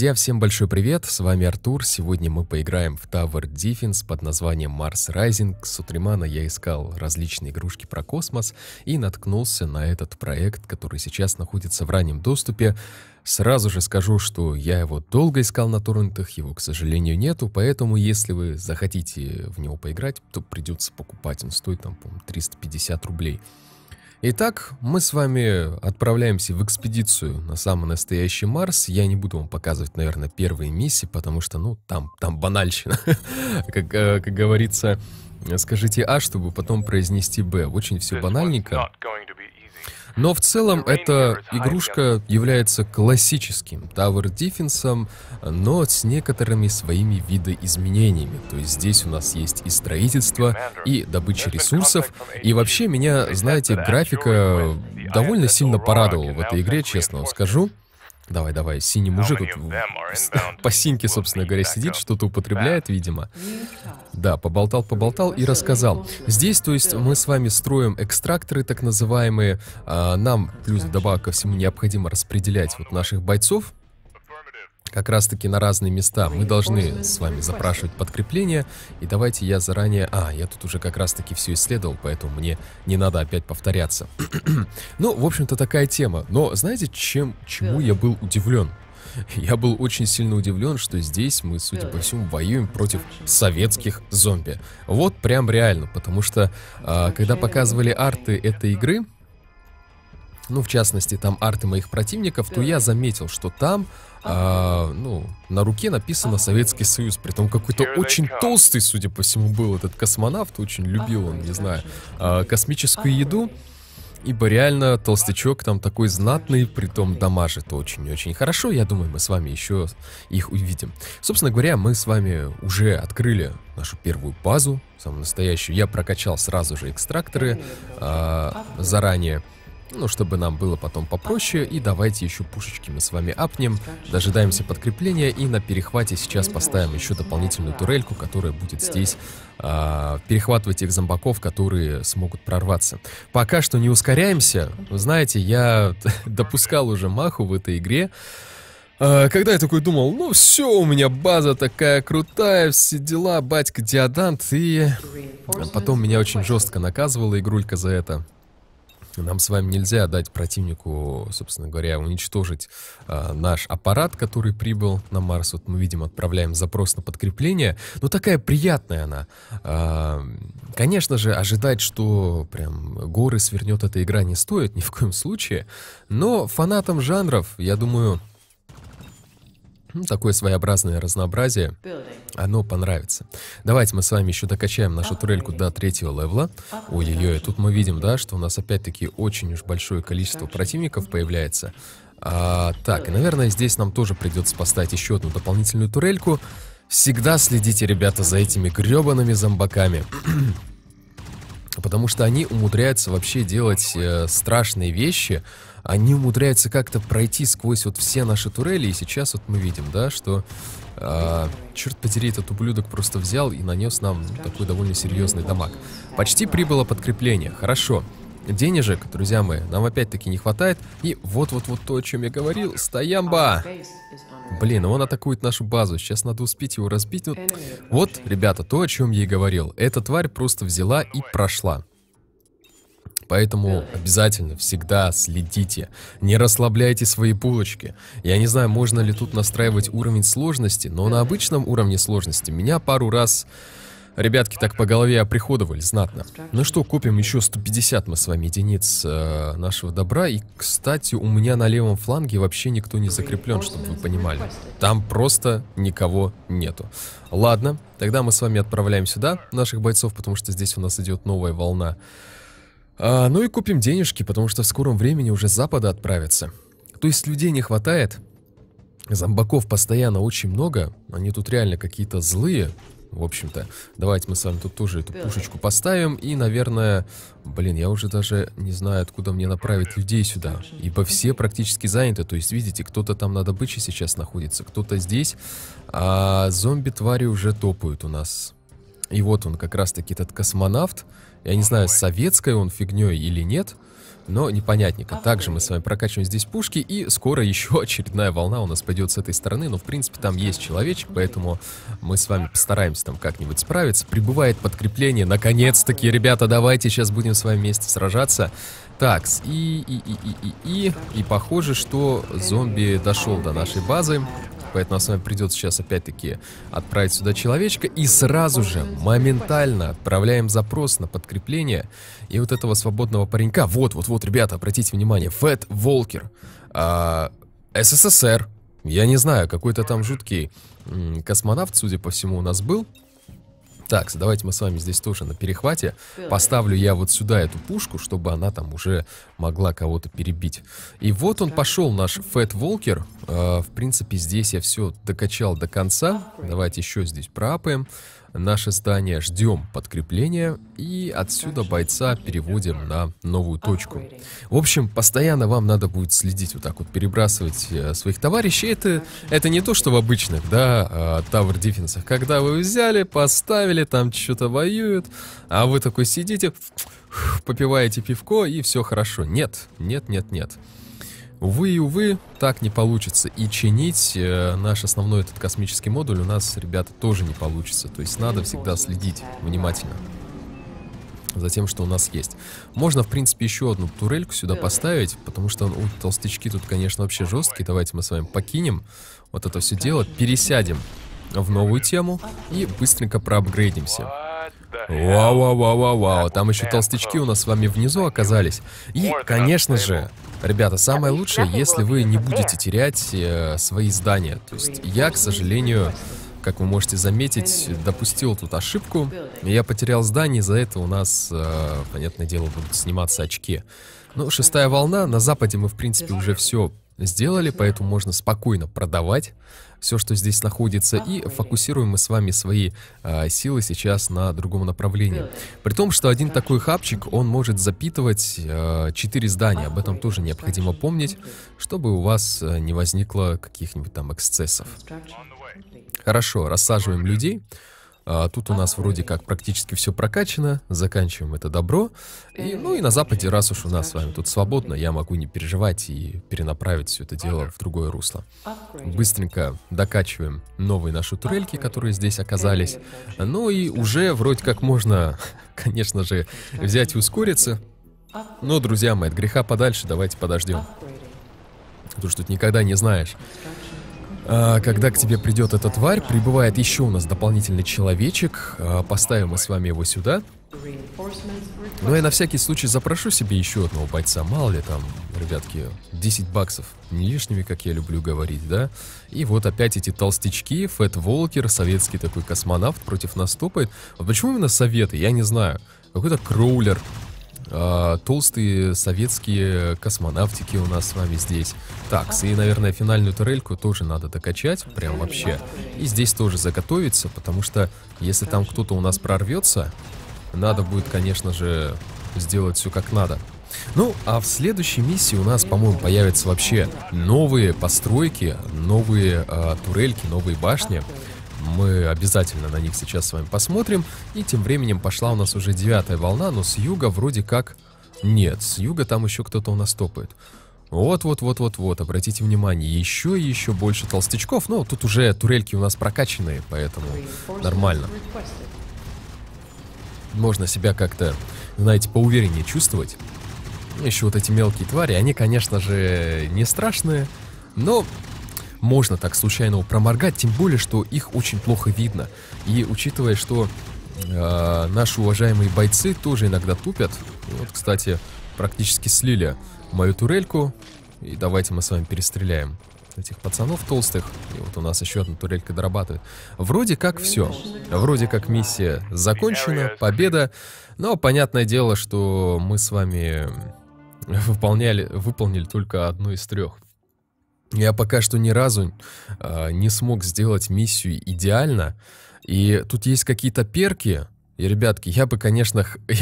Друзья, всем большой привет, с вами Артур. Сегодня мы поиграем в Tower Defense под названием Mars Rising. С утремана я искал различные игрушки про космос и наткнулся на этот проект, который сейчас находится в раннем доступе. Сразу же скажу, что я его долго искал на торрентах, его, к сожалению, нету, поэтому если вы захотите в него поиграть, то придется покупать, он стоит там, по-моему, 350 рублей. Итак, мы с вами отправляемся в экспедицию на самый настоящий Марс. Я не буду вам показывать, наверное, первые миссии, потому что, ну, там банальщина. Как говорится, скажите А, чтобы потом произнести Б. Очень все банальненько. Но в целом эта игрушка является классическим Tower Defense, но с некоторыми своими видоизменениями. То есть здесь у нас есть и строительство, и добыча ресурсов. И вообще меня, знаете, графика довольно сильно порадовала в этой игре, честно вам скажу. Давай, синий мужик по синьке, собственно говоря, сидит, что-то употребляет, видимо. Да, поболтал и рассказал. Здесь, то есть, мы с вами строим экстракторы, так называемые. Нам, плюс добавок ко всему, необходимо распределять вот наших бойцов как раз-таки на разные места. Мы должны с вами запрашивать подкрепление. И давайте я заранее... я тут уже как раз-таки все исследовал, поэтому мне не надо опять повторяться. Ну, в общем-то, такая тема. Но знаете, чему я был удивлен? Я был очень сильно удивлен, что здесь мы, судя по всему, воюем против советских зомби. Вот прям реально, потому что, когда показывали арты этой игры... Ну, в частности, там арты моих противников, то я заметил, что там, на руке написано «Советский Союз». Притом какой-то очень толстый, судя по всему, был этот космонавт. Очень любил он, не знаю, космическую еду. Ибо реально толстячок там такой знатный, притом дамажит очень-очень хорошо. Я думаю, мы с вами еще их увидим. Собственно говоря, мы с вами уже открыли нашу первую базу, самую настоящую. Я прокачал сразу же экстракторы заранее. Ну, чтобы нам было потом попроще. И давайте еще пушечки мы с вами апнем. Дожидаемся подкрепления. И на перехвате сейчас поставим еще дополнительную турельку, которая будет здесь перехватывать тех зомбаков, которые смогут прорваться. Пока что не ускоряемся. Вы знаете, я допускал уже маху в этой игре, когда я такой думал, ну все, у меня база такая крутая, все дела, батька Диоданд. И потом меня очень жестко наказывала игрулька за это. Нам с вами нельзя дать противнику, собственно говоря, уничтожить наш аппарат, который прибыл на Марс. Вот мы видим, отправляем запрос на подкрепление. Но такая приятная она. Конечно же, ожидать, что прям горы свернет эта игра, не стоит ни в коем случае. Но фанатам жанров, я думаю, такое своеобразное разнообразие, оно понравится. Давайте мы с вами еще докачаем нашу турельку до 3-го левла. Ой-ой-ой, тут мы видим, да, что у нас опять-таки очень уж большое количество противников появляется. Так, и, наверное, здесь нам тоже придется поставить еще одну дополнительную турельку. Всегда следите, ребята, за этими гребаными зомбаками. Потому что они умудряются вообще делать страшные вещи. Они умудряются как-то пройти сквозь вот все наши турели. И сейчас вот мы видим, да, что... черт подери, этот ублюдок просто взял и нанес нам такой довольно серьезный дамаг. Почти прибыло подкрепление. Хорошо. Денежек, друзья мои, нам опять-таки не хватает. И вот-вот-вот то, о чем я говорил. Стоямба! Блин, он атакует нашу базу. Сейчас надо успеть его разбить. Вот, ребята, то, о чем я и говорил. Эта тварь просто взяла и прошла. Поэтому обязательно всегда следите. Не расслабляйте свои булочки. Я не знаю, можно ли тут настраивать уровень сложности, но на обычном уровне сложности меня пару раз ребятки так по голове оприходовали знатно. Ну что, купим еще 150 мы с вами единиц нашего добра. И, кстати, у меня на левом фланге вообще никто не закреплен, чтобы вы понимали. Там просто никого нету. Ладно, тогда мы с вами отправляем сюда наших бойцов, потому что здесь у нас идет новая волна. Ну и купим денежки, потому что в скором времени уже с запада отправятся. То есть людей не хватает. Зомбаков постоянно очень много. Они тут реально какие-то злые, в общем-то. Давайте мы с вами тут тоже эту пушечку поставим. И, наверное, блин, я уже даже не знаю, откуда мне направить людей сюда. Ибо все практически заняты. То есть, видите, кто-то там на добыче сейчас находится, кто-то здесь. А зомби-твари уже топают у нас. И вот он как раз-таки этот космонавт. Я не знаю, советской он фигней или нет, но непонятненько. Также мы с вами прокачиваем здесь пушки, и скоро еще очередная волна у нас пойдет с этой стороны, но в принципе там есть человечек, поэтому мы с вами постараемся там как-нибудь справиться. Прибывает подкрепление, наконец-таки, ребята, давайте сейчас будем с вами вместе сражаться. Так, и похоже, что зомби дошел до нашей базы. Поэтому нам с вами придется сейчас опять-таки отправить сюда человечка. И сразу же, моментально отправляем запрос на подкрепление. И вот этого свободного паренька. Вот, ребята, обратите внимание. Fat Walker. СССР. Я не знаю, какой-то там жуткий космонавт, судя по всему, у нас был. Так, давайте мы с вами здесь тоже на перехвате. Поставлю я вот сюда эту пушку, чтобы она там уже могла кого-то перебить. И вот он пошел, наш Fat Walker. В принципе, здесь я все докачал до конца. Давайте еще здесь проапаем. Наше здание, ждем подкрепления. И отсюда бойца переводим на новую точку. В общем, постоянно вам надо будет следить. Вот так вот перебрасывать своих товарищей. Это не то, что в обычных, да, Tower Defense. Когда вы взяли, поставили, там что-то воюют, а вы такой сидите, попиваете пивко и все хорошо. Нет. Увы и увы, так не получится. И чинить наш основной этот космический модуль у нас, ребята, тоже не получится. То есть надо всегда следить внимательно за тем, что у нас есть. Можно, в принципе, еще одну турельку сюда поставить, потому что толстячки тут, конечно, вообще жесткие. Давайте мы с вами покинем вот это все дело, пересядем в новую тему и быстренько проапгрейдимся. Вау, там еще толстячки у нас с вами внизу оказались. И, конечно же, ребята, самое лучшее, если вы не будете терять свои здания. То есть я, к сожалению, как вы можете заметить, допустил тут ошибку. Я потерял здание, из-за этого у нас, понятное дело, будут сниматься очки. Ну, 6-я волна, на западе мы, в принципе, уже все сделали, поэтому можно спокойно продавать все, что здесь находится, и фокусируем мы с вами свои силы сейчас на другом направлении. При том, что один такой хабчик, он может запитывать 4 здания, об этом тоже необходимо помнить, чтобы у вас не возникло каких-нибудь там эксцессов. Хорошо, рассаживаем людей. Тут у нас вроде как практически все прокачано, заканчиваем это добро. И, ну и на западе, раз уж у нас с вами тут свободно, я могу не переживать и перенаправить все это дело в другое русло. Быстренько докачиваем новые наши турельки, которые здесь оказались. Ну и уже вроде как можно, конечно же, взять и ускориться. Но, друзья мои, от греха подальше давайте подождем. Потому что тут никогда не знаешь, когда к тебе придет эта тварь. Прибывает еще у нас дополнительный человечек. Поставим мы с вами его сюда. Ну и на всякий случай запрошу себе еще одного бойца. Мало ли там, ребятки, 10 баксов. Не лишними, как я люблю говорить, да? И вот опять эти толстячки. Fat Walker, советский такой космонавт, против нас топает. А почему именно советы? Я не знаю. Какой-то кроулер. Толстые советские космонавтики у нас с вами здесь. Так, и, наверное, финальную турельку тоже надо докачать, прям вообще. И здесь тоже заготовиться, потому что если там кто-то у нас прорвется, надо будет, конечно же, сделать все как надо. Ну, а в следующей миссии у нас, по-моему, появятся вообще новые постройки, новые турельки, новые башни. Мы обязательно на них сейчас с вами посмотрим. И тем временем пошла у нас уже 9-я волна, но с юга вроде как... Нет, с юга там еще кто-то у нас топает. Вот, обратите внимание, еще и еще больше толстячков. Но тут уже турельки у нас прокачанные, поэтому нормально. Можно себя как-то, знаете, поувереннее чувствовать. Еще вот эти мелкие твари, они, конечно же, не страшные, но... Можно так случайно проморгать, тем более, что их очень плохо видно. И учитывая, что наши уважаемые бойцы тоже иногда тупят. Вот, кстати, практически слили мою турельку. И давайте мы с вами перестреляем этих пацанов толстых. И вот у нас еще одна турелька дорабатывает. Вроде как все. Вроде как миссия закончена, победа. Но понятное дело, что мы с вами выполнили только одну из 3. Я пока что ни разу не смог сделать миссию идеально. И тут есть какие-то перки. И, ребятки, я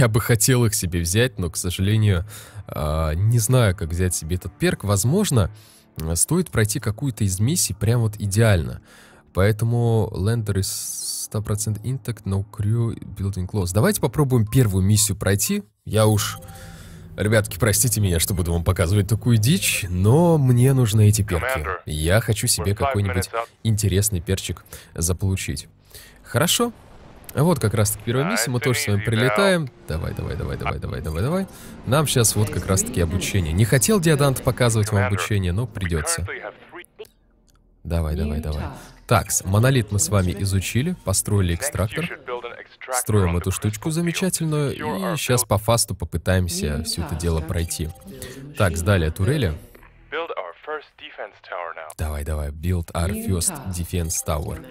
бы хотел их себе взять, но, к сожалению, не знаю, как взять себе этот перк. Возможно, стоит пройти какую-то из миссий прям вот идеально. Поэтому Lander is 100% intact, no crew, building close. Давайте попробуем первую миссию пройти. Я уж... Ребятки, простите меня, что буду вам показывать такую дичь, но мне нужны эти перки. Я хочу себе какой-нибудь интересный перчик заполучить. Хорошо. А вот как раз-таки первая миссия, мы тоже с вами прилетаем. Давай. Нам сейчас вот как раз-таки обучение. Не хотел Диоданд показывать вам обучение, но придется. Давай. Так, монолит мы с вами изучили, построили экстрактор. Строим эту штучку замечательную, и сейчас по фасту попытаемся все это дело пройти. Так, далее турели. Давай, build our first defense tower.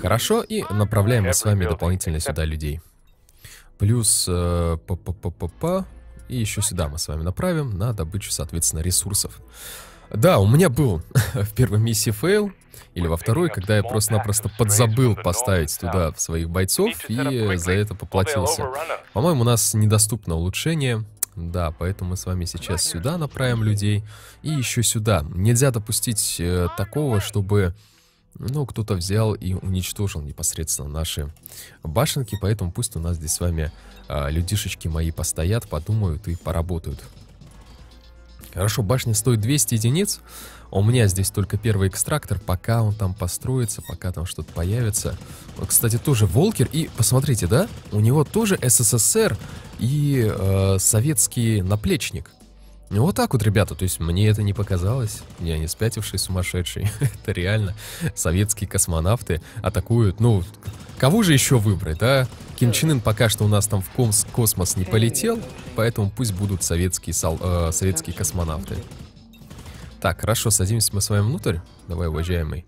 Хорошо, и направляем мы с вами дополнительно сюда людей. Плюс, и еще сюда мы с вами направим на добычу, соответственно, ресурсов. Да, у меня был в первой миссии фейл, или во второй, когда я просто-напросто подзабыл поставить туда своих бойцов, и за это поплатился. По-моему, у нас недоступно улучшение. Да, поэтому мы с вами сейчас сюда направим людей, и еще сюда. Нельзя допустить такого, чтобы, ну, кто-то взял и уничтожил непосредственно наши башенки, поэтому пусть у нас здесь с вами людишечки мои постоят, подумают и поработают. Хорошо, башня стоит 200 единиц. У меня здесь только первый экстрактор, пока он там построится, пока там что-то появится. Вот, кстати, тоже Волкер. И посмотрите, да, у него тоже СССР и советский наплечник. Ну, вот так вот, ребята, то есть мне это не показалось. Я не спятивший, сумасшедший. Это реально советские космонавты атакуют. Ну, кого же еще выбрать, а? Ким Чен Ын пока что у нас там в космос не полетел, поэтому пусть будут советские космонавты. Так, хорошо, садимся мы с вами внутрь. Давай, уважаемый,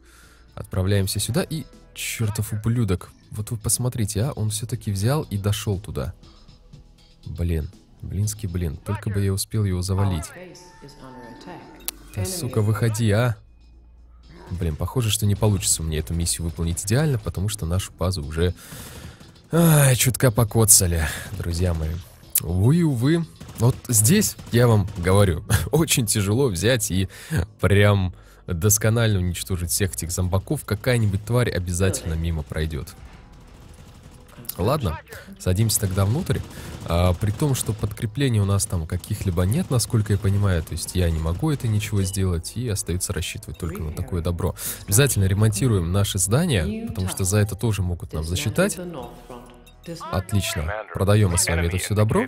отправляемся сюда. И, чертов ублюдок, вот вы посмотрите, а, он все-таки взял и дошел туда. Блин. Блинский блин, только бы я успел его завалить. Да, сука, выходи, а! Блин, похоже, что не получится мне эту миссию выполнить идеально, потому что нашу базу уже чутка покоцали, друзья мои. Увы. Вот здесь, я вам говорю, очень тяжело взять и прям досконально уничтожить всех этих зомбаков. Какая-нибудь тварь обязательно мимо пройдет. Ладно, садимся тогда внутрь, при том, что подкрепления у нас там каких-либо нет, насколько я понимаю, то есть я не могу это ничего сделать, и остается рассчитывать только на такое добро. Обязательно ремонтируем наши здания, потому что за это тоже могут нам засчитать. Отлично, продаем мы с вами это все добро.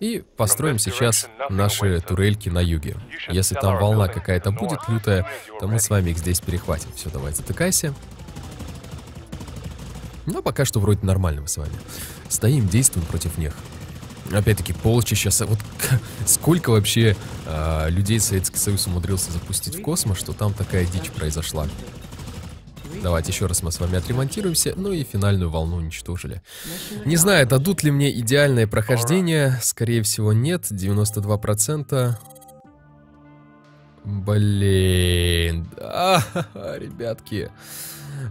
И построим сейчас наши турельки на юге. Если там волна какая-то будет лютая, то мы с вами их здесь перехватим. Все, давай, затыкайся. Но пока что вроде нормально мы с вами. Стоим, действуем против них. Опять-таки, полчища. Вот сколько вообще людей Советский Союз умудрился запустить в космос, что там такая дичь произошла. Давайте еще раз мы с вами отремонтируемся. Ну и финальную волну уничтожили. Не знаю, дадут ли мне идеальное прохождение. Скорее всего, нет. 92%. Блин. Ребятки.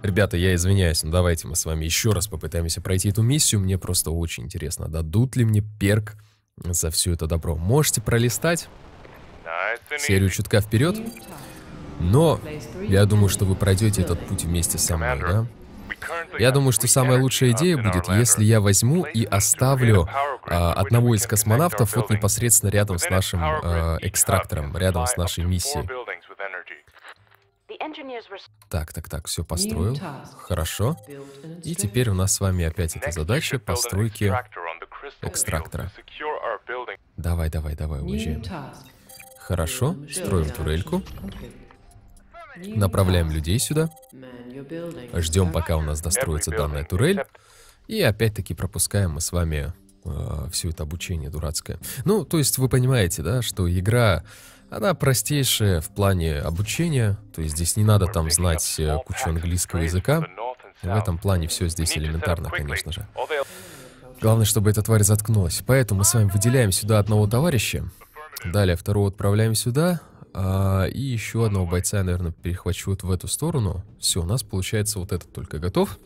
Ребята, я извиняюсь, но давайте мы с вами еще раз попытаемся пройти эту миссию. Мне просто очень интересно, дадут ли мне перк за все это добро. Можете пролистать серию чутка вперед, но я думаю, что вы пройдете этот путь вместе со мной, да? Я думаю, что самая лучшая идея будет, если я возьму и оставлю одного из космонавтов вот непосредственно рядом с нашим экстрактором, рядом с нашей миссией. Так, все построил. Хорошо. И теперь у нас с вами опять эта задача постройки экстрактора. Давай, уезжаем. Хорошо, строим турельку. Направляем людей сюда. Ждем, пока у нас достроится данная турель. И опять-таки пропускаем мы с вами все это обучение дурацкое. Ну, то есть вы понимаете, да, что игра... Она простейшая в плане обучения, то есть здесь не надо там знать кучу английского языка. В этом плане все здесь элементарно, конечно же. Главное, чтобы эта тварь заткнулась. Поэтому мы с вами выделяем сюда одного товарища, далее второго отправляем сюда, и еще одного бойца я, наверное, перехвачу вот в эту сторону. Все, у нас получается вот этот только готов.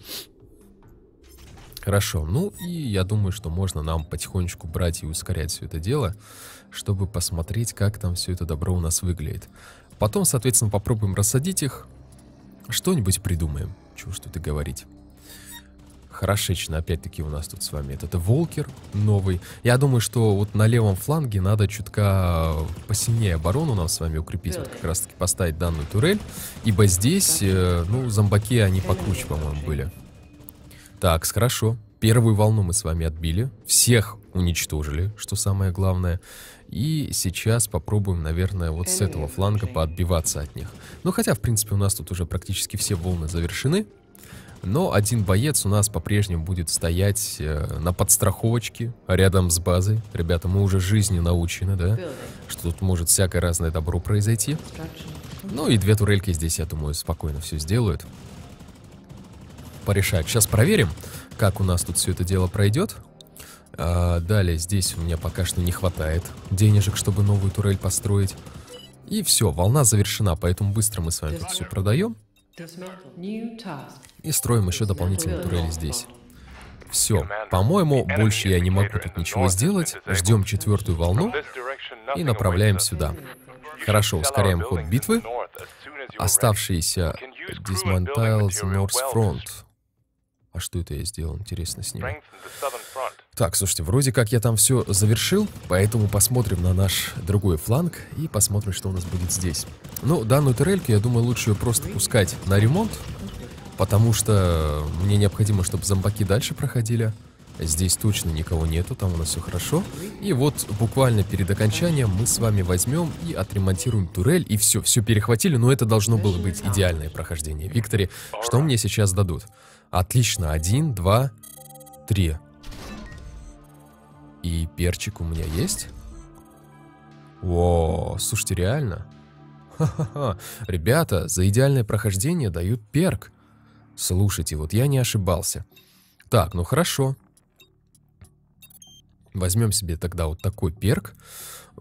Хорошо, ну и я думаю, что можно нам потихонечку брать и ускорять все это дело, чтобы посмотреть, как там все это добро у нас выглядит. Потом, соответственно, попробуем рассадить их, что-нибудь придумаем. Чего ж тут и говорить. хорошечно, опять-таки, у нас тут с вами этот Волкер новый. Я думаю, что вот на левом фланге надо чутка посильнее оборону нам с вами укрепить, вот как раз-таки поставить данную турель, ибо здесь, ну, зомбаки, они покруче, по-моему, были. Так, хорошо. Первую волну мы с вами отбили, всех уничтожили, что самое главное. И сейчас попробуем, наверное, вот с этого фланга поотбиваться от них. Ну, хотя, в принципе, у нас тут уже практически все волны завершены. Но один боец у нас по-прежнему будет стоять на подстраховочке рядом с базой. Ребята, мы уже жизни научены, да? Что тут может всякое разное добро произойти. Ну и две турельки здесь, я думаю, спокойно все сделают. Порешают. Сейчас проверим, как у нас тут все это дело пройдет. А далее здесь у меня пока что не хватает денежек, чтобы новую турель построить. И все, волна завершена, поэтому быстро мы с вами тут все продаем. И строим еще дополнительные турели здесь. Все, по-моему, больше я не могу тут ничего сделать. Ждем четвертую волну и направляем сюда. Хорошо, ускоряем ход битвы. Оставшиеся dismantles North Front. А что это я сделал, интересно, с ним? Так, слушайте, вроде как я там все завершил, поэтому посмотрим на наш другой фланг и посмотрим, что у нас будет здесь. Ну, данную турельку, я думаю, лучше ее просто пускать на ремонт, потому что мне необходимо, чтобы зомбаки дальше проходили. Здесь точно никого нету, там у нас все хорошо. И вот буквально перед окончанием мы с вами возьмем и отремонтируем турель. И все, все перехватили, но это должно было быть идеальное прохождение. Виктори, что мне сейчас дадут? Отлично, 1, 2, 3. И перчик у меня есть? О, слушайте, реально? Ха-ха-ха. Ребята, за идеальное прохождение дают перк. Слушайте, вот я не ошибался. Так, ну хорошо. Возьмем себе тогда вот такой перк.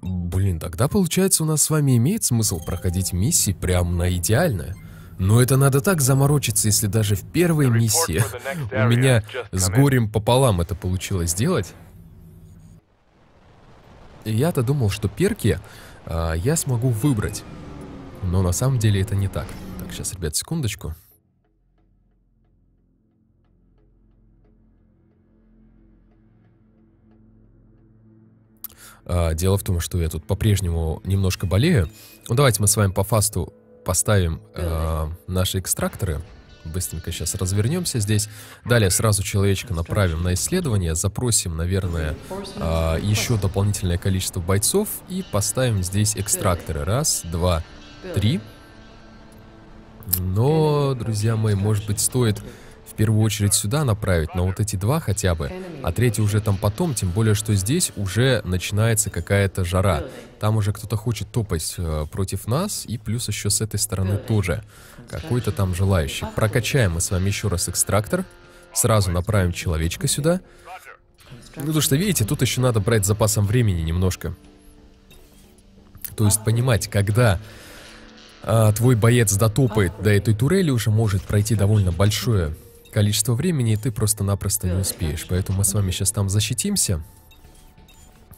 Блин, тогда получается у нас с вами имеет смысл проходить миссии прям на идеальное. Но это надо так заморочиться, если даже в первой миссии у меня с горем пополам это получилось сделать. Я-то думал, что перки я смогу выбрать. Но на самом деле это не так. Так, сейчас, ребят, секундочку. Дело в том, что я тут по-прежнему немножко болею. Ну, давайте мы с вами по фасту поставим наши экстракторы. Быстренько сейчас развернемся здесь. Далее сразу человечка направим на исследование. Запросим, наверное, еще дополнительное количество бойцов. И поставим здесь экстракторы. 1, 2, 3. Но, друзья мои, может быть, стоит в первую очередь сюда направить, на вот эти два хотя бы, а третий уже там потом, тем более, что здесь уже начинается какая-то жара. Там уже кто-то хочет топать против нас, и плюс еще с этой стороны тоже какой-то там желающий. Прокачаем мы с вами еще раз экстрактор, сразу направим человечка сюда. Ну, потому что, видите, тут еще надо брать с запасом времени немножко. То есть понимать, когда твой боец дотопает до этой турели, уже может пройти довольно большое количество времени, и ты просто-напросто не успеешь. Поэтому мы с вами сейчас там защитимся.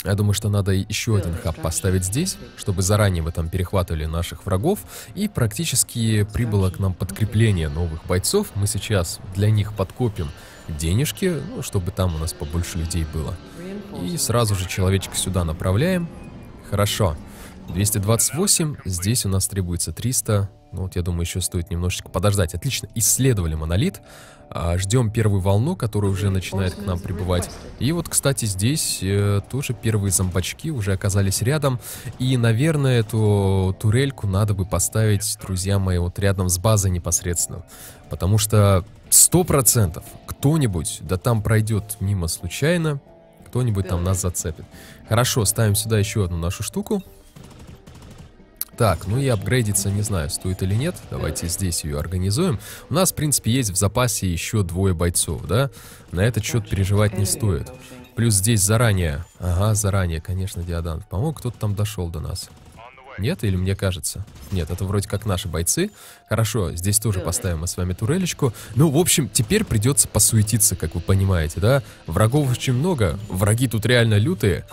Я думаю, что надо еще один хаб поставить здесь, чтобы заранее мы там перехватывали наших врагов. И практически прибыло к нам подкрепление новых бойцов. Мы сейчас для них подкопим денежки, ну, чтобы там у нас побольше людей было. И сразу же человечка сюда направляем. Хорошо. 228. Здесь у нас требуется 300. Ну, вот я думаю, еще стоит немножечко подождать. Отлично, исследовали монолит. Ждем первую волну, которая уже начинает к нам прибывать. И вот, кстати, здесь тоже первые зомбачки уже оказались рядом. И, наверное, эту турельку надо бы поставить, друзья мои, вот рядом с базой непосредственно. Потому что 100% кто-нибудь, да там пройдет мимо случайно, кто-нибудь там нас зацепит. Хорошо, ставим сюда еще одну нашу штуку. Так, ну и апгрейдиться, не знаю, стоит или нет. Давайте здесь ее организуем. У нас, в принципе, есть в запасе еще двое бойцов, да? На этот счет переживать не стоит. Плюс здесь заранее... Ага, заранее, конечно, Диоданд. По-моему, кто-то там дошел до нас. Нет? Или мне кажется? Нет, это вроде как наши бойцы. Хорошо, здесь тоже поставим мы с вами турелечку. Ну, в общем, теперь придется посуетиться, как вы понимаете, да? Врагов очень много, враги тут реально лютые.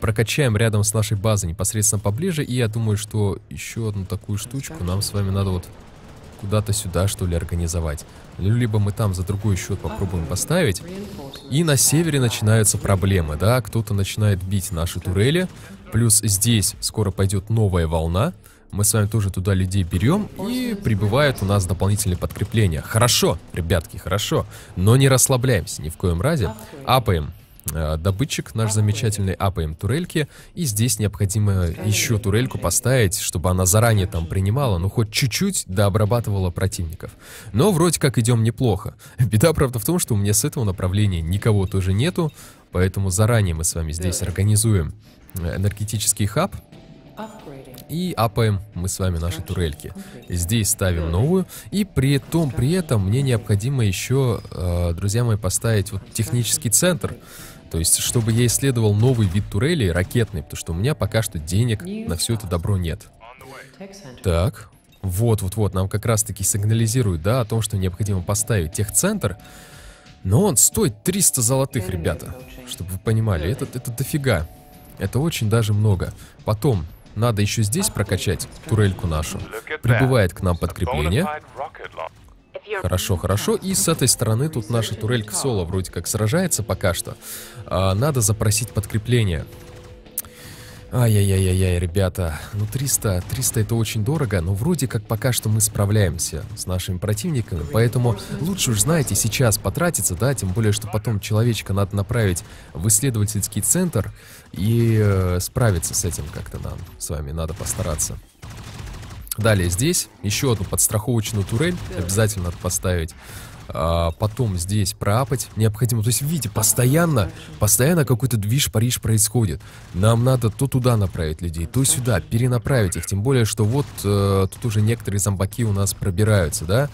Прокачаем рядом с нашей базой непосредственно поближе. И я думаю, что еще одну такую штучку нам с вами надо вот куда-то сюда, что ли, организовать. Либо мы там за другой счет попробуем поставить. И на севере начинаются проблемы, да, кто-то начинает бить наши турели. Плюс здесь скоро пойдет новая волна. Мы с вами тоже туда людей берем, и прибывают у нас дополнительные подкрепления. Хорошо, ребятки, хорошо. Но не расслабляемся ни в коем разе. Апаем. Добытчик наш замечательный, апаем турельки. И здесь необходимо еще турельку поставить, чтобы она заранее там принимала, ну хоть чуть-чуть, да, обрабатывала противников. Но вроде как идем неплохо. Беда, правда, в том, что у меня с этого направления никого тоже нету. Поэтому заранее мы с вами здесь организуем энергетический хаб. И апаем мы с вами наши турельки. Здесь ставим новую. И при этом мне необходимо еще, друзья мои, поставить вот технический центр. То есть, чтобы я исследовал новый вид турелей, ракетный. Потому что у меня пока что денег на все это добро нет. Так, вот-вот-вот, нам как раз-таки сигнализируют, да, о том, что необходимо поставить техцентр. Но он стоит 300 золотых, ребята. Чтобы вы понимали, это дофига. Это очень даже много. Потом надо еще здесь прокачать турельку нашу. Прибывает к нам подкрепление. Хорошо, хорошо. И с этой стороны тут наша турелька соло вроде как сражается пока что. Надо запросить подкрепление. Ай-яй-яй-яй, ребята. Ну 300 это очень дорого, но вроде как пока что мы справляемся с нашими противниками. Поэтому лучше уж, знаете, сейчас потратиться, да, тем более, что потом человечка надо направить в исследовательский центр. И справиться с этим как-то нам с вами надо постараться. Далее здесь еще одну подстраховочную турель обязательно надо поставить. Потом здесь проапать необходимо. То есть, видите, постоянно какой-то движ-париж происходит. Нам надо то туда направить людей, то сюда, перенаправить их. Тем более, что вот тут уже некоторые зомбаки у нас пробираются, да.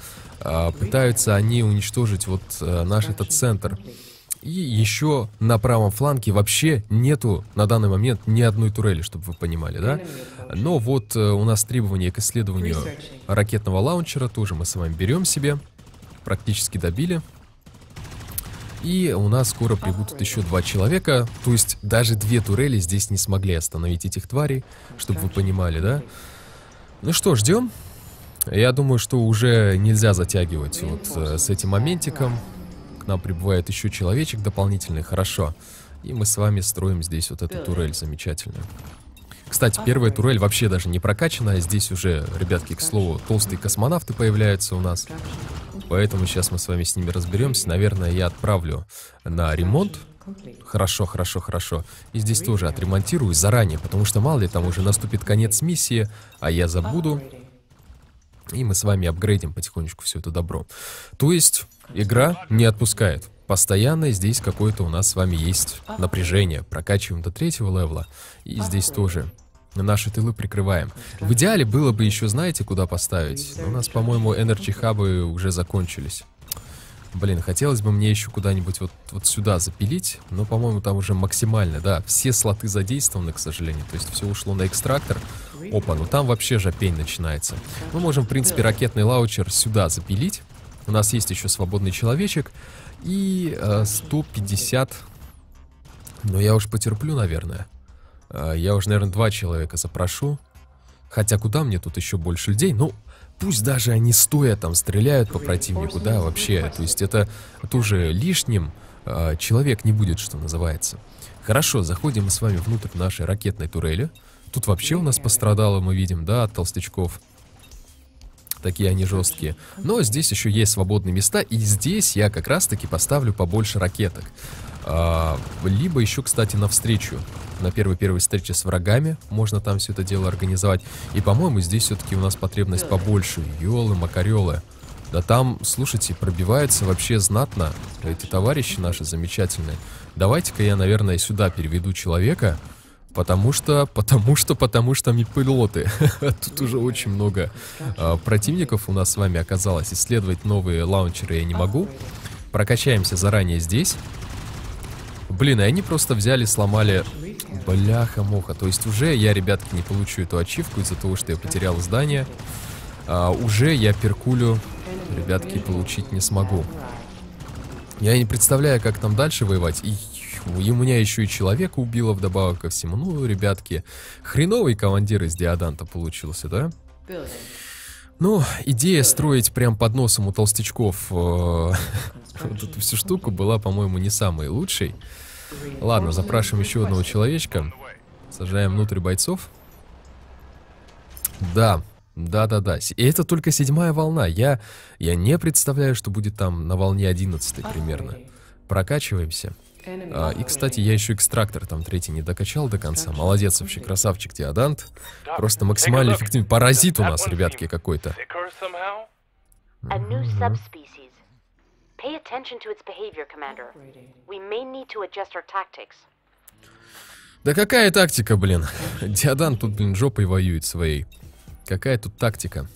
Пытаются они уничтожить вот наш этот центр. И еще на правом фланге вообще нету на данный момент ни одной турели, чтобы вы понимали, да? Но вот у нас требования к исследованию ракетного лаунчера тоже мы с вами берем себе. Практически добили. И у нас скоро прибудут еще 2 человека. То есть даже 2 турели здесь не смогли остановить этих тварей. Чтобы вы понимали, да? Ну что, ждем. Я думаю, что уже нельзя затягивать вот с этим моментиком. К нам прибывает еще человечек дополнительный. Хорошо. И мы с вами строим здесь вот эту турель замечательную. Кстати, первая турель вообще даже не прокачана. Здесь уже, ребятки, к слову, толстые космонавты появляются у нас. Поэтому сейчас мы с вами с ними разберемся. Наверное, я отправлю на ремонт. Хорошо, хорошо, хорошо. И здесь тоже отремонтирую заранее, потому что мало ли там уже наступит конец миссии, а я забуду. И мы с вами апгрейдим потихонечку все это добро. То есть игра не отпускает. Постоянно здесь какое-то у нас с вами есть напряжение. Прокачиваем до 3-го левла. И здесь тоже наши тылы прикрываем. В идеале было бы еще, знаете, куда поставить? Но у нас, по-моему, энерджи-хабы уже закончились. Блин, хотелось бы мне еще куда-нибудь вот сюда запилить. Но, по-моему, там уже максимально, да, все слоты задействованы, к сожалению. То есть все ушло на экстрактор. Опа, ну там вообще жопень начинается. Мы можем, в принципе, ракетный лаунчер сюда запилить. У нас есть еще свободный человечек. И 150. Но я уж потерплю, наверное. Я уже, наверное, 2 человека запрошу. Хотя куда мне тут еще больше людей? Ну, пусть даже они стоя там стреляют по противнику, да, вообще. То есть это тоже лишним человек не будет, что называется. Хорошо, заходим мы с вами внутрь нашей ракетной турели. Тут вообще у нас пострадало, мы видим, да, от толстячков. Такие они жесткие. Но здесь еще есть свободные места. И здесь я как раз-таки поставлю побольше ракеток. Либо еще, кстати, навстречу. На первой встрече с врагами. Можно там все это дело организовать. И, по-моему, здесь все-таки у нас потребность побольше. Ёлы, макарелы. Да там, слушайте, пробиваются вообще знатно эти товарищи наши замечательные. Давайте-ка я, наверное, сюда переведу человека. Потому что мипилоты. Тут уже очень много противников у нас с вами оказалось. Исследовать новые лаунчеры я не могу. Прокачаемся заранее здесь. Блин, и они просто взяли, сломали. Бляха-муха. То есть уже я, ребятки, не получу эту ачивку из-за того, что я потерял здание. Уже я перкулю, ребятки, получить не смогу. Я не представляю, как там дальше воевать. И у меня еще и человека убило вдобавок ко всему. Ну, ребятки, хреновый командир из Диоданда получился, да? Ну, идея строить прям под носом у толстячков вот эту всю штуку была, по-моему, не самой лучшей. Ладно, запрашиваем еще одного человечка. Сажаем внутрь бойцов. Да, да. И это только 7-я волна. Я не представляю, что будет там на волне 11-й примерно. Прокачиваемся. И, кстати, я еще экстрактор там 3-й не докачал до конца. Молодец вообще, красавчик Диоданд. Просто максимально эффективный. Паразит у нас, ребятки, какой-то. Да какая тактика, блин? Диоданд тут, блин, жопой воюет своей. Какая тут тактика?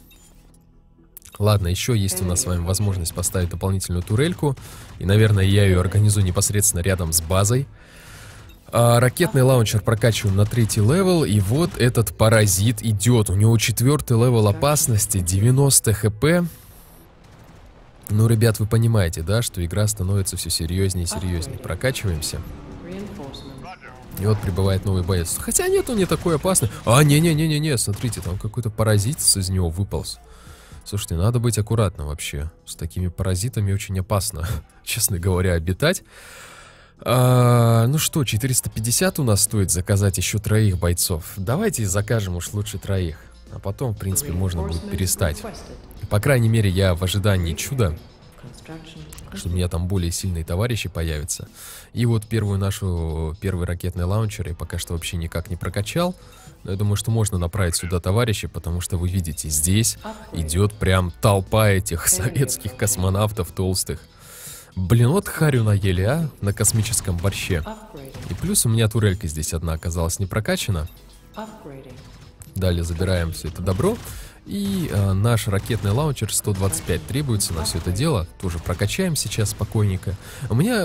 Ладно, еще есть у нас с вами возможность поставить дополнительную турельку. И, наверное, я ее организую непосредственно рядом с базой. Ракетный лаунчер прокачиваем на 3-й левел. И вот этот паразит идет. У него 4-й левел опасности, 90 хп. Ну, ребят, вы понимаете, да, что игра становится все серьезнее и серьезнее. Прокачиваемся. И вот прибывает новый боец. Хотя нет, он не такой опасный. А, не-не-не-не-не, смотрите, там какой-то паразит из него выполз. Слушайте, надо быть аккуратным вообще. С такими паразитами очень опасно, честно говоря, обитать. Ну что, 450 у нас стоит заказать еще 3 бойцов. Давайте закажем уж лучше 3. А потом, в принципе, можно будет перестать. По крайней мере, я в ожидании чуда, что у меня там более сильные товарищи появятся. И вот первый ракетный лаунчер я пока что вообще никак не прокачал. Но я думаю, что можно направить сюда товарищи, потому что вы видите, здесь идет прям толпа этих советских космонавтов толстых. Блин, вот харю наели, а? На космическом борще. И плюс у меня турелька здесь одна оказалась не прокачана. Далее забираем все это добро. И наш ракетный лаунчер 125 требуется на все это дело. Тоже прокачаем сейчас спокойненько. А меня,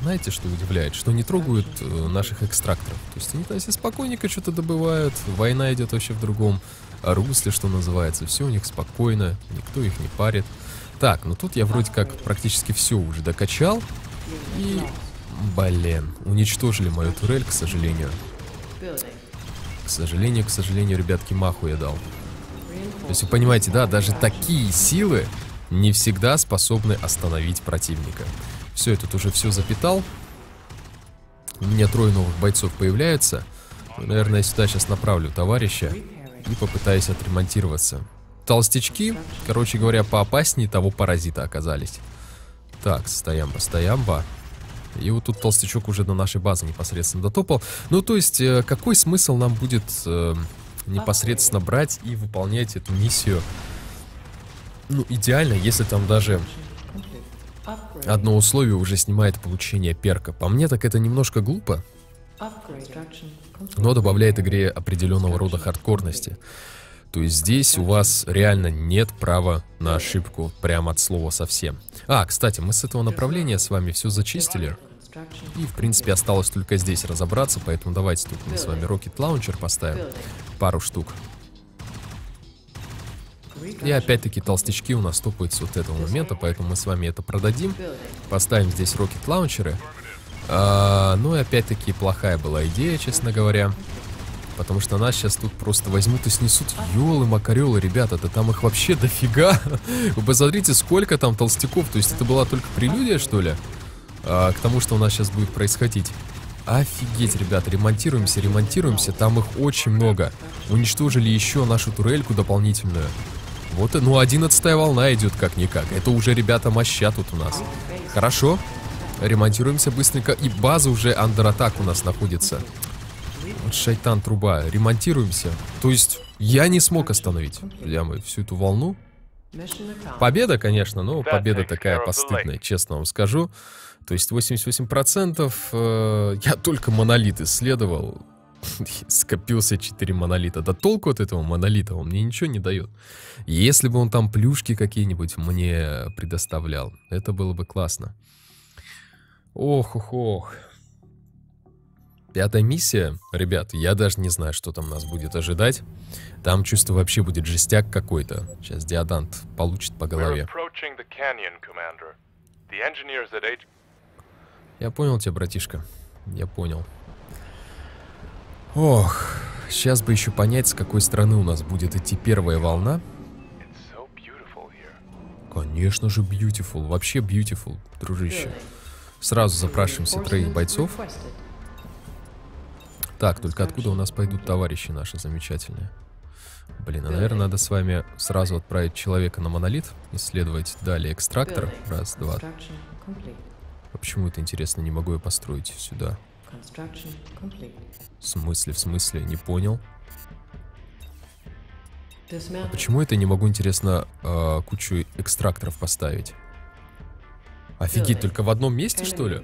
знаете, что удивляет? Что не трогают наших экстракторов. То есть они там все спокойненько что-то добывают. Война идет вообще в другом русле, что называется. Все у них спокойно, никто их не парит. Так, ну тут я вроде как практически все уже докачал. И, блин, уничтожили мою турель, к сожалению. К сожалению, ребятки, маху я дал. То есть вы понимаете, да, даже такие силы не всегда способны остановить противника. Все, я тут уже все запитал. У меня 3 новых бойцов появляются. Наверное, я сюда сейчас направлю товарища и попытаюсь отремонтироваться. Толстячки, короче говоря, поопаснее того паразита оказались. Так, стоямба. И вот тут толстячок уже до нашей базы непосредственно дотопал. Ну, то есть, какой смысл нам будет... непосредственно брать и выполнять эту миссию, ну, идеально, если там даже одно условие уже снимает получение перка. По мне, так это немножко глупо, но добавляет игре определенного рода хардкорности. То есть здесь у вас реально нет права на ошибку, прямо от слова совсем. А, кстати, мы с этого направления с вами все зачистили. И, в принципе, осталось только здесь разобраться, поэтому давайте тут мы с вами Rocket Launcher поставим, пару штук. И опять-таки толстячки у нас топают с вот этого момента, поэтому мы с вами это продадим. Поставим здесь Rocket Launcher'ы. Ну и опять-таки плохая была идея, честно говоря. Потому что нас сейчас тут просто возьмут и снесут. Ёлы-макарёлы, ребята, да там их вообще дофига. Вы посмотрите, сколько там толстяков. То есть это была только прелюдия, что ли? К тому, что у нас сейчас будет происходить. Офигеть, ребят, ремонтируемся, там их очень много. Уничтожили еще нашу турельку дополнительную. Вот, ну, 11-я волна идет как-никак. Это уже, ребята, моща тут у нас. Хорошо, ремонтируемся быстренько. И база уже андер-атак у нас находится. Вот шайтан труба, ремонтируемся. То есть я не смог остановить, друзья мои, всю эту волну. Победа, конечно, но победа такая постыдная, честно вам скажу. То есть 88%, я только монолит исследовал, скопился 4 монолита. Да толку от этого монолита, он мне ничего не дает. Если бы он там плюшки какие-нибудь мне предоставлял, это было бы классно. Ох. 5-я миссия, ребят, я даже не знаю, что там нас будет ожидать. Там, чувство, вообще будет жестяк какой-то. Сейчас Диоданд получит по голове. Я понял тебя, братишка. Я понял. Ох, сейчас бы еще понять, с какой стороны у нас будет идти первая волна. Конечно же, beautiful. Вообще beautiful, дружище. Сразу запрашиваем все троих бойцов. Так, только откуда у нас пойдут товарищи наши замечательные? Блин, а, наверное, надо с вами сразу отправить человека на монолит. Исследовать далее экстрактор. Раз, два. Почему это, интересно, не могу я построить сюда? В смысле? Не понял. А почему это я не могу, интересно, кучу экстракторов поставить? Офигеть, только в одном месте, что ли?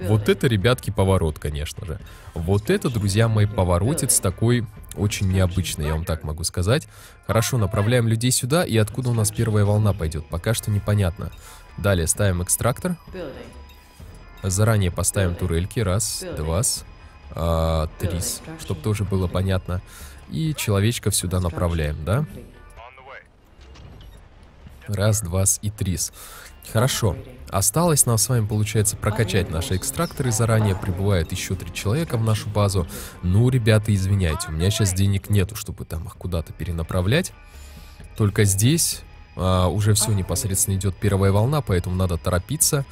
Вот это, ребятки, поворот, конечно же. Вот это, друзья мои, поворотец такой очень необычный, я вам так могу сказать. Хорошо, направляем людей сюда, и откуда у нас первая волна пойдет? Пока что непонятно. Далее ставим экстрактор. Заранее поставим турельки. Раз, два, три, чтобы тоже было понятно. И человечков сюда направляем, да? Раз, два и три. Хорошо. Осталось нам с вами, получается, прокачать наши экстракторы. Заранее прибывает еще 3 человека в нашу базу. Ну, ребята, извиняйте, у меня сейчас денег нету, чтобы там их куда-то перенаправлять. Только здесь уже все непосредственно идет первая волна, поэтому надо торопиться.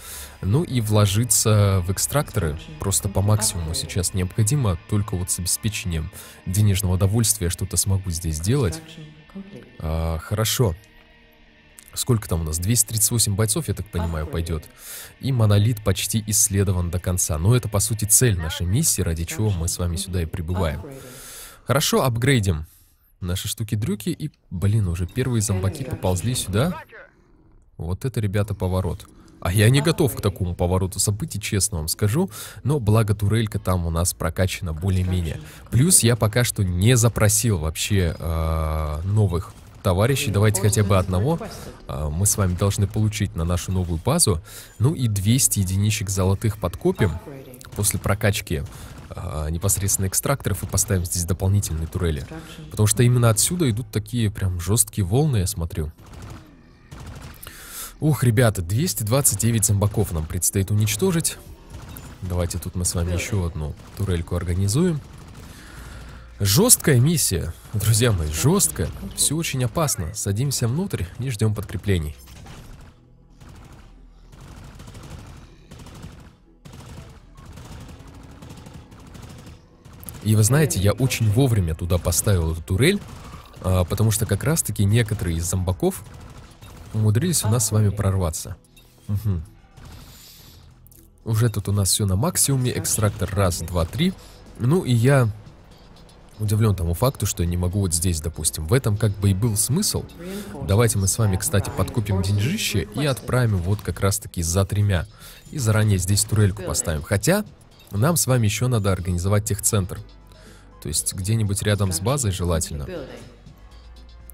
Ну и вложиться в экстракторы просто по максимуму сейчас необходимо. Только вот с обеспечением денежного удовольствия что-то смогу здесь сделать. Хорошо. Сколько там у нас? 238 бойцов, я так понимаю, пойдет. И монолит почти исследован до конца. Но это, по сути, цель нашей миссии, ради чего мы с вами сюда и прибываем. Хорошо, апгрейдим наши штуки-дрюки. И, блин, уже первые зомбаки поползли сюда. Вот это, ребята, поворот. А я не готов к такому повороту событий, честно вам скажу. Но благо турелька там у нас прокачана более-менее. Плюс я пока что не запросил вообще новых товарищи, давайте хотя бы одного мы с вами должны получить на нашу новую базу. Ну и 200 единичек золотых подкопим после прокачки непосредственно экстракторов и поставим здесь дополнительные турели. Потому что именно отсюда идут такие прям жесткие волны, я смотрю. Ух, ребята, 229 зомбаков нам предстоит уничтожить. Давайте тут мы с вами еще одну турельку организуем. Жесткая миссия, друзья мои, жесткая. Все очень опасно. Садимся внутрь и ждем подкреплений. И вы знаете, я очень вовремя туда поставил эту турель, потому что как раз-таки некоторые из зомбаков умудрились у нас с вами прорваться. Угу. Уже тут у нас все на максимуме. Экстрактор раз, два, три. Ну и я удивлен тому факту, что я не могу вот здесь, допустим. В этом как бы и был смысл. Давайте мы с вами, кстати, подкупим деньжище и отправим вот как раз-таки за 3. И заранее здесь турельку поставим. Хотя нам с вами еще надо организовать техцентр. То есть где-нибудь рядом с базой желательно.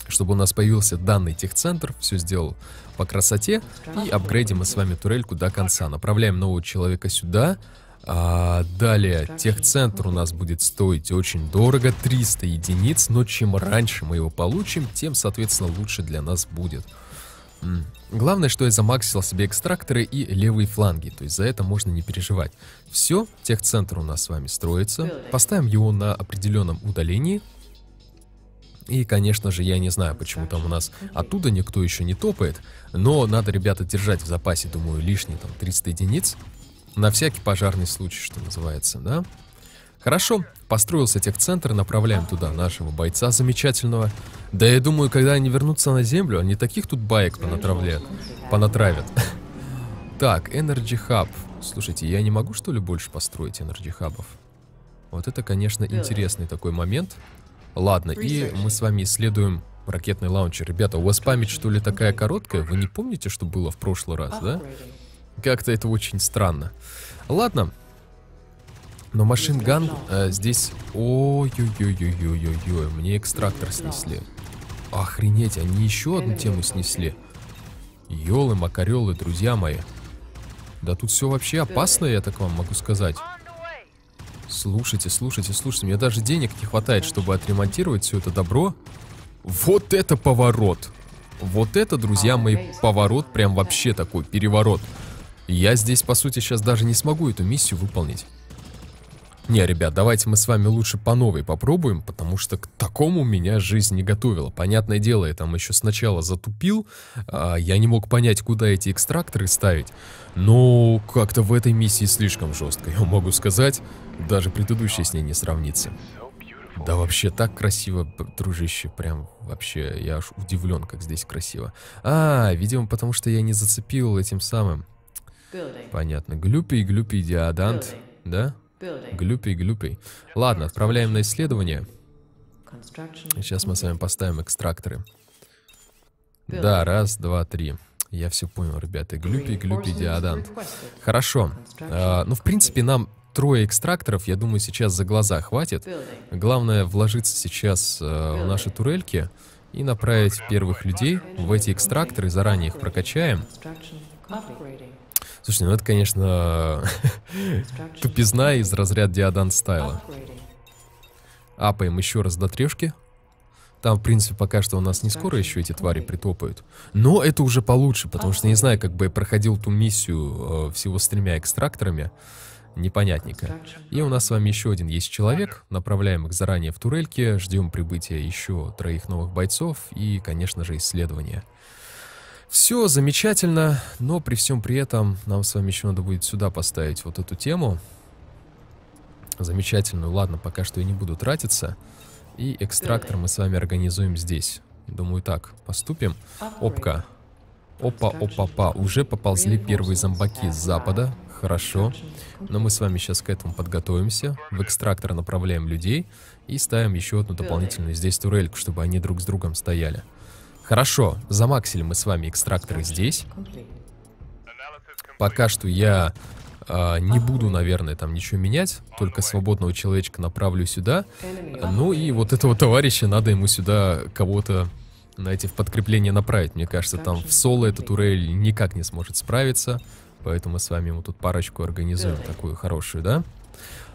Чтобы у нас появился данный техцентр, все сделал по красоте. И апгрейдим мы с вами турельку до конца. Направляем нового человека сюда. Далее, техцентр у нас будет стоить очень дорого, 300 единиц, но чем раньше мы его получим, тем, соответственно, лучше для нас будет. Главное, что я замаксил себе экстракторы и левые фланги, то есть за это можно не переживать. Все, техцентр у нас с вами строится, поставим его на определенном удалении. И, конечно же, я не знаю, почему там у нас оттуда никто еще не топает, но надо, ребята, держать в запасе, думаю, лишние там 300 единиц. На всякий пожарный случай, что называется, да? Хорошо, построился техцентр, направляем туда нашего бойца замечательного. Да я думаю, когда они вернутся на землю, они таких тут баек понатравят. Так, Energy Hub. Слушайте, я не могу, что ли, больше построить Energy Hub'ов? Вот это, конечно, интересный такой момент. Ладно, и мы с вами исследуем ракетный лаунчер. Ребята, у вас память, что ли, такая короткая? Вы не помните, что было в прошлый раз, да? Как-то это очень странно. Ладно. Но машинган здесь... Ой-ой-ой-ой-ой-ой-ой. Мне экстрактор снесли. Охренеть, они еще одну тему снесли. Ёлы, макарелы, друзья мои. Да тут все вообще опасно, я так вам могу сказать. Слушайте, слушайте, слушайте. Мне даже денег не хватает, чтобы отремонтировать все это добро. Вот это поворот. Вот это, друзья мои, поворот. Прям вообще такой переворот. Я здесь, по сути, сейчас даже не смогу эту миссию выполнить. Не, ребят, давайте мы с вами лучше по новой попробуем, потому что к такому меня жизнь не готовила. Понятное дело, я там еще сначала затупил, я не мог понять, куда эти экстракторы ставить, но как-то в этой миссии слишком жестко, я могу сказать, даже предыдущая с ней не сравнится. Да вообще так красиво, дружище, прям вообще, я аж удивлен, как здесь красиво. А, видимо, потому что я не зацепил этим самым. Понятно, глюпий, диодант, да? Глюпий. Ладно, отправляем на исследование. Сейчас мы с вами поставим экстракторы. Да, раз, два, три. Я все понял, ребята. Глюпий, диодант. Хорошо. Ну, в принципе, нам трое экстракторов, я думаю, сейчас за глаза хватит. Главное вложиться сейчас в наши турельки и направить первых людей в эти экстракторы. Заранее их прокачаем. Слушай, ну это, конечно, тупизна из разряда Диоданд стайла. Апаем еще раз до трешки. Там, в принципе, пока что у нас не скоро еще эти твари притопают. Но это уже получше, потому что не знаю, как бы я проходил ту миссию всего с тремя экстракторами. Непонятненько. И у нас с вами еще один есть человек. Направляем их заранее в турельки. Ждем прибытия еще троих новых бойцов и, конечно же, исследования. Все замечательно, но при всем при этом нам с вами еще надо будет сюда поставить вот эту тему. Замечательную, ладно, пока что я не буду тратиться. И экстрактор мы с вами организуем здесь. Думаю, так поступим. Опка. Опа-опа-па. Уже поползли первые зомбаки с запада. Хорошо. Но мы с вами сейчас к этому подготовимся. В экстрактор направляем людей и ставим еще одну дополнительную здесь турельку, чтобы они друг с другом стояли. Хорошо, замаксили мы с вами экстракторы здесь. Пока что я не буду, наверное, там ничего менять. Только свободного человечка направлю сюда. Ну и вот этого товарища надо ему сюда кого-то, знаете, в подкрепление направить. Мне кажется, там в соло этот турель никак не сможет справиться. Поэтому мы с вами ему тут парочку организуем такую хорошую, да?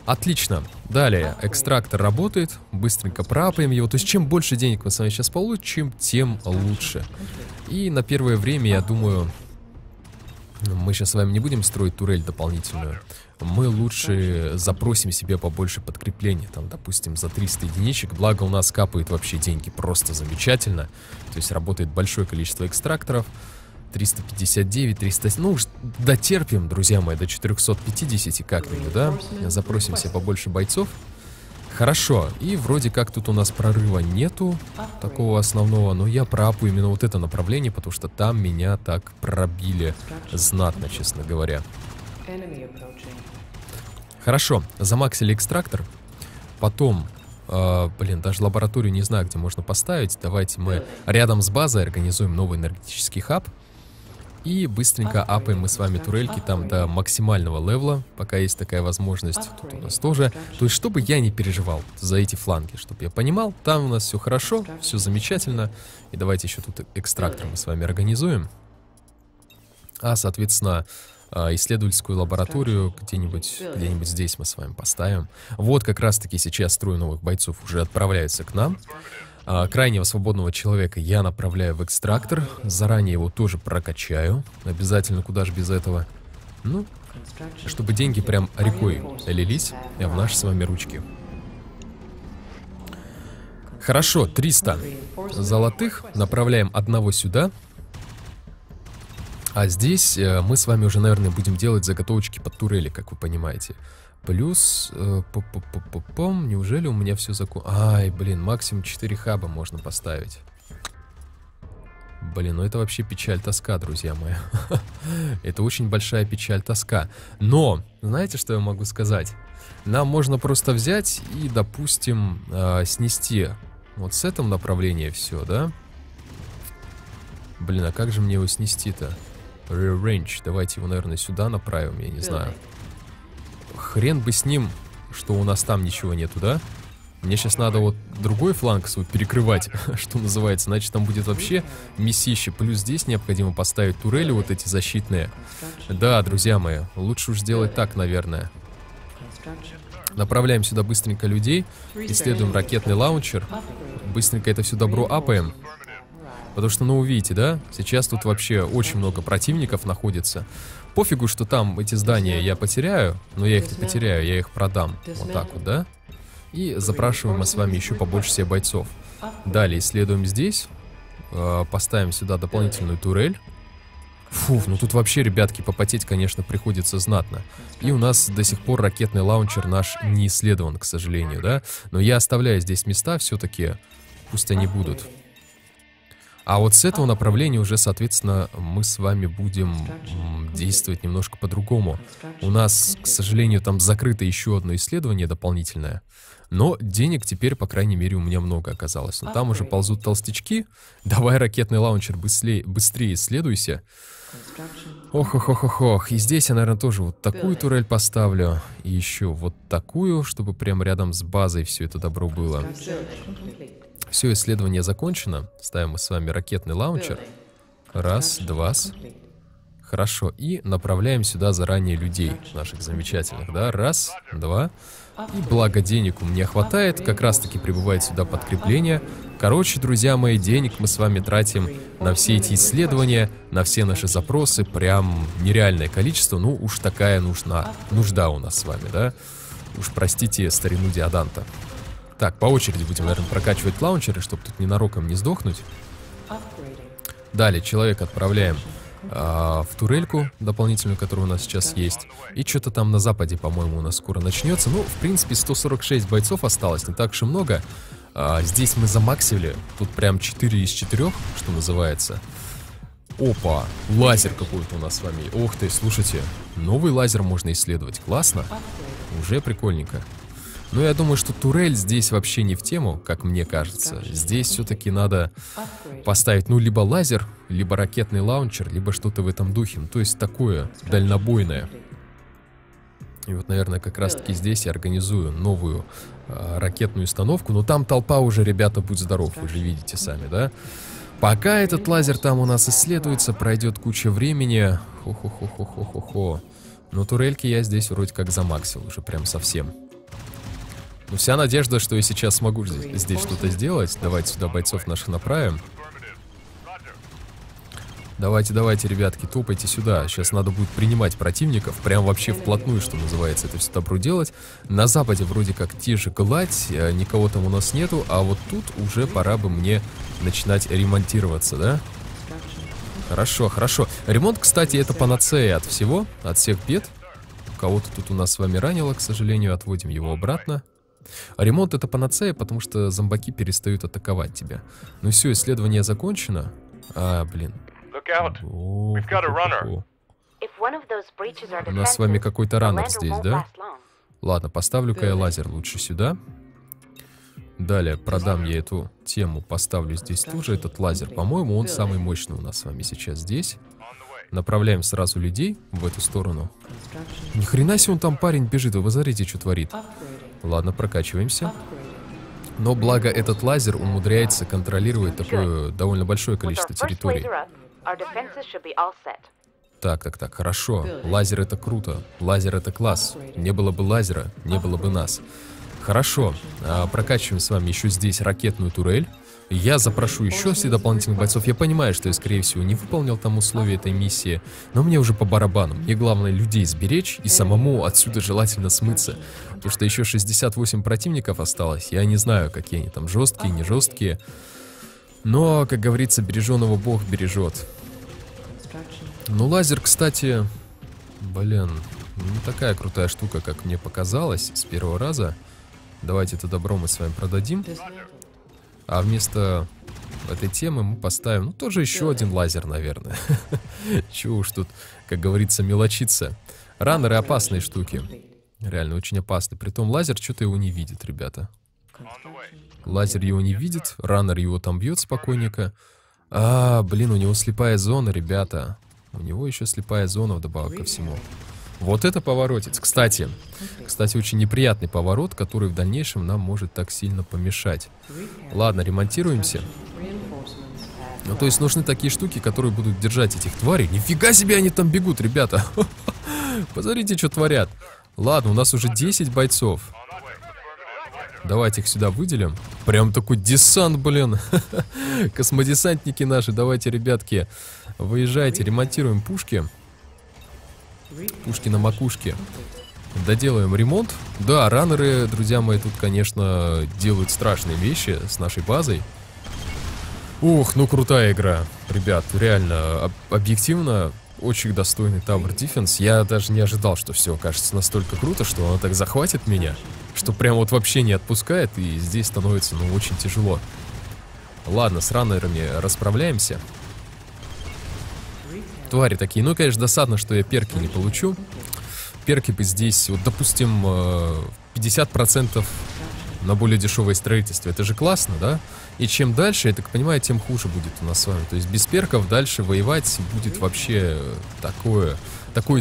Отлично. Далее, экстрактор работает. Быстренько пропаем его. То есть, чем больше денег мы с вами сейчас получим, тем лучше. И на первое время, я думаю, мы сейчас с вами не будем строить турель дополнительную. Мы лучше запросим себе побольше подкрепления. Там, допустим, за 300 единичек. Благо, у нас капают вообще деньги просто замечательно. То есть, работает большое количество экстракторов. 359, 300, ну уж дотерпим, друзья мои, до 450 как-нибудь, да? Запросим себе побольше бойцов. Хорошо, и вроде как тут у нас прорыва нету такого основного, но я проапу именно вот это направление, потому что там меня так пробили знатно, честно говоря. Хорошо, замаксили экстрактор, потом... блин, даже лабораторию не знаю, где можно поставить. Давайте мы рядом с базой организуем новый энергетический хаб. И быстренько апаем мы с вами турельки там до максимального левла, пока есть такая возможность. Тут у нас тоже. То есть, чтобы я не переживал за эти фланги, чтобы я понимал, там у нас все хорошо, все замечательно. И давайте еще тут экстрактор мы с вами организуем. А, соответственно... исследовательскую лабораторию где-нибудь здесь мы с вами поставим. Вот как раз-таки сейчас трое новых бойцов уже отправляются к нам. Крайнего свободного человека я направляю в экстрактор. Заранее его тоже прокачаю. Обязательно, куда же без этого. Ну, чтобы деньги прям рекой лились в наши с вами ручки. Хорошо, 300 золотых. Направляем одного сюда. А здесь мы с вами уже, наверное, будем делать заготовочки под турели, как вы понимаете. Плюс... неужели у меня все закончилось? Ай, блин, максимум 4 хаба можно поставить. Блин, ну это вообще печаль-тоска, друзья мои. Это очень большая печаль-тоска. Но, знаете, что я могу сказать? Нам можно просто взять и, допустим, снести вот с этого направления все, да? Блин, а как же мне его снести-то? Rearrange. Давайте его, наверное, сюда направим, я не знаю. Хрен бы с ним, что у нас там ничего нету, да? Мне сейчас надо вот другой фланг свой перекрывать, что называется. Значит, там будет вообще мясище. Плюс здесь необходимо поставить турели вот эти защитные. Да, друзья мои, лучше уж сделать так, наверное. Направляем сюда быстренько людей. Исследуем ракетный лаунчер. Быстренько это все добро апаем. Потому что, ну, увидите, да? Сейчас тут вообще очень много противников находится. Пофигу, что там эти здания я потеряю, но я их не потеряю, я их продам. Вот так вот, да? И запрашиваем мы с вами еще побольше себе бойцов. Далее исследуем здесь. Поставим сюда дополнительную турель. Фу, ну тут вообще, ребятки, попотеть, конечно, приходится знатно. И у нас до сих пор ракетный лаунчер наш не исследован, к сожалению, да? Но я оставляю здесь места, все-таки пусть они будут. А вот с этого направления уже, соответственно, мы с вами будем действовать немножко по-другому. У нас, к сожалению, там закрыто еще одно исследование дополнительное. Но денег теперь, по крайней мере, у меня много оказалось. Но там уже ползут толстячки. Давай, ракетный лаунчер, быстрее исследуйся. Ох-ох-ох-ох-ох. И здесь я, наверное, тоже вот такую турель поставлю. И еще вот такую, чтобы прям рядом с базой все это добро было. Все исследование закончено. Ставим мы с вами ракетный лаунчер. Раз, два. Хорошо. И направляем сюда заранее людей наших замечательных. Да? Раз, два. И благо денег у меня хватает. Как раз-таки прибывает сюда подкрепление. Короче, друзья мои, денег мы с вами тратим на все эти исследования, на все наши запросы. Прям нереальное количество. Ну уж такая нужда у нас с вами, да? Уж простите старину Диоданта. Так, по очереди будем, наверное, прокачивать лаунчеры, чтобы тут ненароком не сдохнуть. Далее человека отправляем в турельку дополнительную, которая у нас сейчас есть. И что-то там на западе, по-моему, у нас скоро начнется. Ну, в принципе, 146 бойцов осталось, не так уж и много. Здесь мы замаксили. Тут прям 4 из 4, что называется. Опа, лазер какой-то у нас с вами. Ох ты, слушайте, новый лазер можно исследовать. Классно, уже прикольненько. Но я думаю, что турель здесь вообще не в тему, как мне кажется. Здесь все-таки надо поставить, ну, либо лазер, либо ракетный лаунчер, либо что-то в этом духе. То есть такое дальнобойное. И вот, наверное, как раз-таки здесь я организую новую ракетную установку. Но там толпа уже, ребята, будь здоров, вы же видите сами, да? Пока этот лазер там у нас исследуется, пройдет куча времени. Хо-хо-хо-хо-хо-хо-хо. Но турельки я здесь вроде как замаксил уже прям совсем. Ну, вся надежда, что я сейчас смогу здесь что-то сделать. Давайте сюда бойцов наших направим. Давайте, давайте, ребятки, топайте сюда. Сейчас надо будет принимать противников. Прям вообще вплотную, что называется, это все добро делать. На западе вроде как те же гладь, никого там у нас нету. А вот тут уже пора бы мне начинать ремонтироваться, да? Хорошо, хорошо. Ремонт, кстати, это панацея от всего, от всех бед. Кого-то тут у нас с вами ранило, к сожалению, отводим его обратно. Ремонт — это панацея, потому что зомбаки перестают атаковать тебя. Ну все, исследование закончено. А, блин. У нас с вами какой-то раннер здесь, да? Ладно, поставлю-ка я лазер лучше сюда. Далее продам я эту тему, поставлю здесь тоже этот лазер. По-моему, он самый мощный у нас с вами сейчас здесь. Направляем сразу людей в эту сторону. Ни хрена себе, он там парень бежит, вы посмотрите, что творит. Ладно, прокачиваемся. Но благо этот лазер умудряется контролировать такое довольно большое количество территорий. Так, так, так, хорошо. Лазер — это круто. Лазер — это класс. Не было бы лазера, не было бы нас. Хорошо. Прокачиваем с вами еще здесь ракетную турель. Я запрошу еще все дополнительных бойцов. Я понимаю, что я, скорее всего, не выполнил там условия этой миссии, но мне уже по барабану. Мне главное людей сберечь и самому отсюда желательно смыться. Потому что еще 68 противников осталось. Я не знаю, какие они там, жесткие, не жесткие. Но, как говорится, береженого Бог бережет. Ну, лазер, кстати, блин, не такая крутая штука, как мне показалось с первого раза. Давайте это добро мы с вами продадим. А вместо этой темы мы поставим, ну, тоже еще один лазер, наверное. Чего уж тут, как говорится, мелочиться. Раннеры — опасные штуки. Реально, очень опасны. Притом лазер что-то его не видит, ребята. Лазер его не видит, раннер его там бьет спокойненько. А, блин, у него слепая зона, ребята. У него еще слепая зона вдобавок ко всему. Вот это поворотец. Кстати, очень неприятный поворот, который в дальнейшем нам может так сильно помешать. Ладно, ремонтируемся. Ну, то есть нужны такие штуки, которые будут держать этих тварей. Нифига себе, они там бегут, ребята. Посмотрите, что творят. Ладно, у нас уже 10 бойцов. Давайте их сюда выделим. Прям такой десант, блин. Космодесантники наши. Давайте, ребятки, выезжайте. Ремонтируем пушки. Пушки на макушке. Доделаем ремонт. Да, раннеры, друзья мои, тут, конечно, делают страшные вещи с нашей базой. Ух, ну крутая игра, ребят, реально, объективно, очень достойный Tower Defense. Я даже не ожидал, что все кажется настолько круто, что она так захватит меня, что прям вот вообще не отпускает, и здесь становится, ну, очень тяжело. Ладно, с раннерами расправляемся. Твари такие, ну, конечно, досадно, что я перки не получу. Перки бы здесь, вот, допустим, 50% на более дешевое строительство. Это же классно, да? И чем дальше, я так понимаю, тем хуже будет у нас с вами. То есть без перков дальше воевать будет вообще такое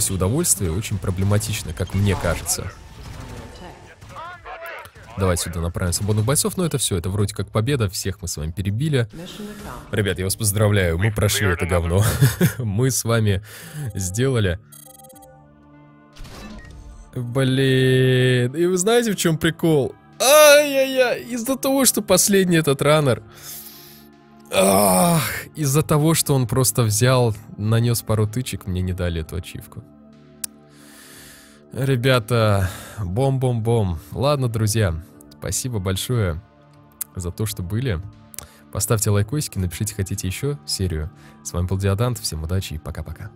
себе удовольствие, очень проблематично, как мне кажется. Давайте сюда направим свободных бойцов, но это все, это вроде как победа, всех мы с вами перебили. Ребят, я вас поздравляю, мы прошли это говно. Мы с вами сделали... Блин, и вы знаете, в чем прикол? Ай-яй-яй, из-за того, что последний этот раннер, из-за того, что он просто взял, нанес пару тычек, мне не дали эту ачивку. Ребята, бом-бом-бом. Ладно, друзья, спасибо большое за то, что были. Поставьте лайкосики, напишите, хотите еще серию. С вами был Диоданд, всем удачи и пока-пока.